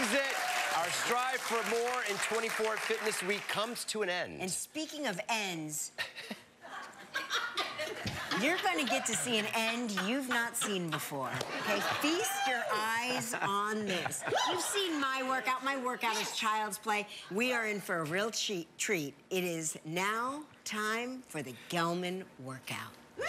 is it. Our strive for more in 24 Fitness Week comes to an end. And speaking of ends, you're gonna get to see an end you've not seen before. Okay, feast your eyes on this. You've seen my workout. My workout is child's play. We are in for a real treat. It is now time for the Gelman workout. Woo!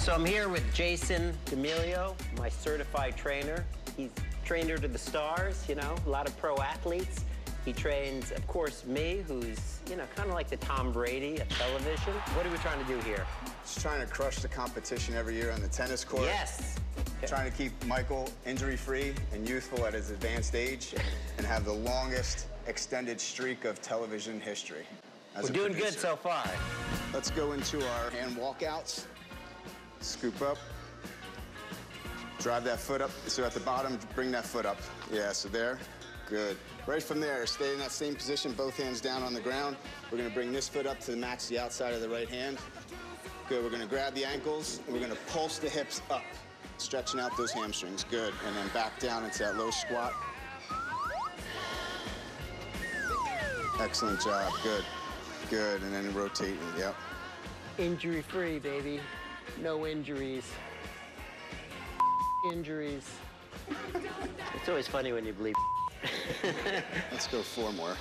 So I'm here with Jason D'Amelio, my certified trainer. He's trainer to the stars, you know, a lot of pro athletes. He trains, of course, me, who's, you know, kind of like the Tom Brady of television. What are we trying to do here? Just trying to crush the competition every year on the tennis court. Yes. Okay. Trying to keep Michael injury-free and youthful at his advanced age and have the longest extended streak of television history. We're doing good so far. Let's go into our hand walkouts. Scoop up, drive that foot up. So at the bottom, bring that foot up. Yeah, so there, good. Right from there, stay in that same position, both hands down on the ground. We're gonna bring this foot up to the max, the outside of the right hand. Good, we're gonna grab the ankles, and we're gonna pulse the hips up, stretching out those hamstrings, good. And then back down into that low squat. Excellent job, good, good. And then rotate, yep. Injury-free, baby. No injuries. Injuries. It's always funny when you bleep. Let's go four more.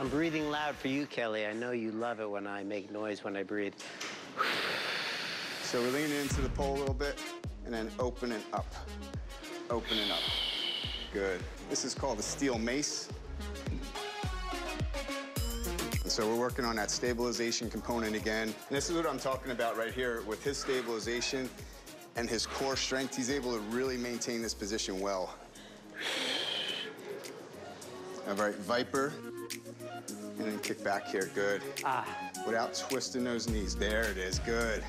I'm breathing loud for you, Kelly. I know you love it when I make noise when I breathe. So we're leaning into the pole a little bit and then opening up. Opening up. Good. This is called the steel mace. So we're working on that stabilization component again. And this is what I'm talking about right here with his stabilization and his core strength. He's able to really maintain this position well. All right, Viper. And then kick back here, good. Ah. Without twisting those knees. There it is, good.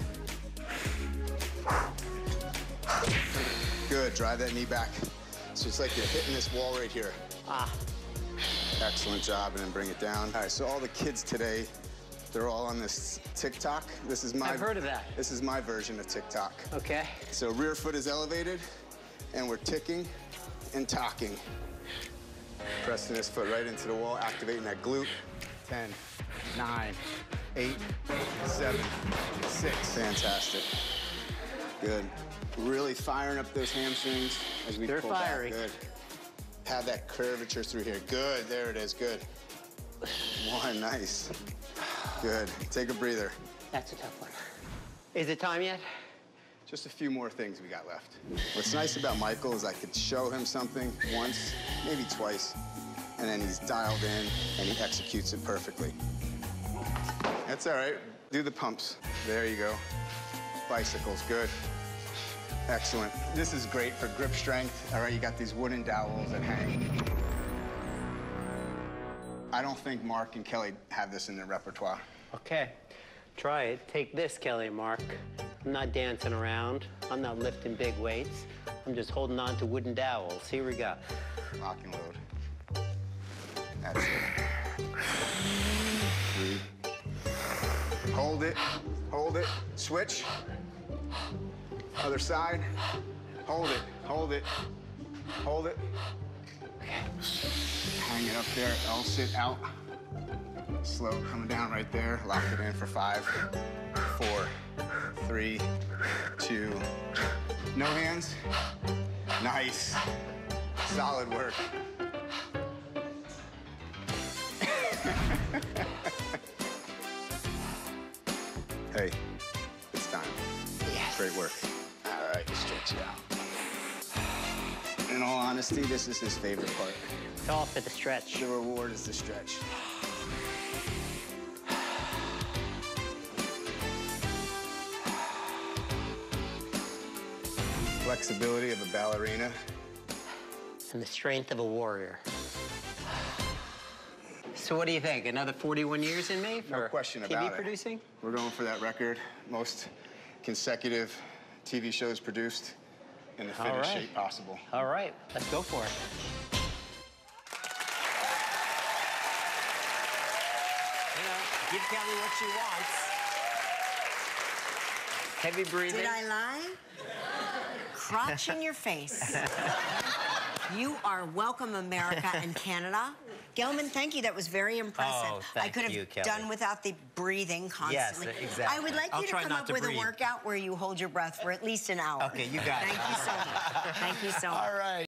Good, drive that knee back. So it's like you're hitting this wall right here. Ah. Excellent job, and then bring it down. All right, so all the kids today, they're all on this TikTok. This is my— I've heard of that. This is my version of TikTok. Okay. So rear foot is elevated, and we're ticking and tocking. Pressing this foot right into the wall, activating that glute. 10, 9, 8, 7, 6. Fantastic. Good. Really firing up those hamstrings as we pull back. They're firing. Have that curvature through here. Good, there it is, good. One, nice. Good, take a breather. That's a tough one. Is it time yet? Just a few more things we got left. What's nice about Michael is I could show him something once, maybe twice, and then he's dialed in and he executes it perfectly. That's all right, do the pumps. There you go. Bicycles, good. Excellent. This is great for grip strength. All right, you got these wooden dowels that hang. I don't think Mark and Kelly have this in their repertoire. Okay, try it. Take this, Kelly and Mark. I'm not dancing around. I'm not lifting big weights. I'm just holding on to wooden dowels. Here we go. Lock and load. That's it. Breathe. Hold it. Hold it. Switch. Other side. Hold it. Hold it. Hold it. Hang it up there. L sit out. Slow. Coming down right there. Lock it in for 5, 4, 3, 2. No hands. Nice. Solid work. Hey, it's time. Yes. Great work. All right, stretch it out. In all honesty, this is his favorite part. It's all for the stretch. The reward is the stretch. Flexibility of a ballerina. And the strength of a warrior. So what do you think? Another 41 years in me for no question about TV producing? We're going for that record. Most consecutive TV shows produced in the fittest shape possible. All right, let's go for it. You know, give Kelly what she wants. Heavy breathing. Did I lie? crotch in your face. You are welcome, America and Canada. Gelman, thank you. That was very impressive. Oh, thank you, Kelly. I could have done without the breathing constantly. Yes, exactly. I would like you to come up with a workout where you hold your breath for at least an hour. Okay, you got it. Thank you so much. Thank you so much. All right.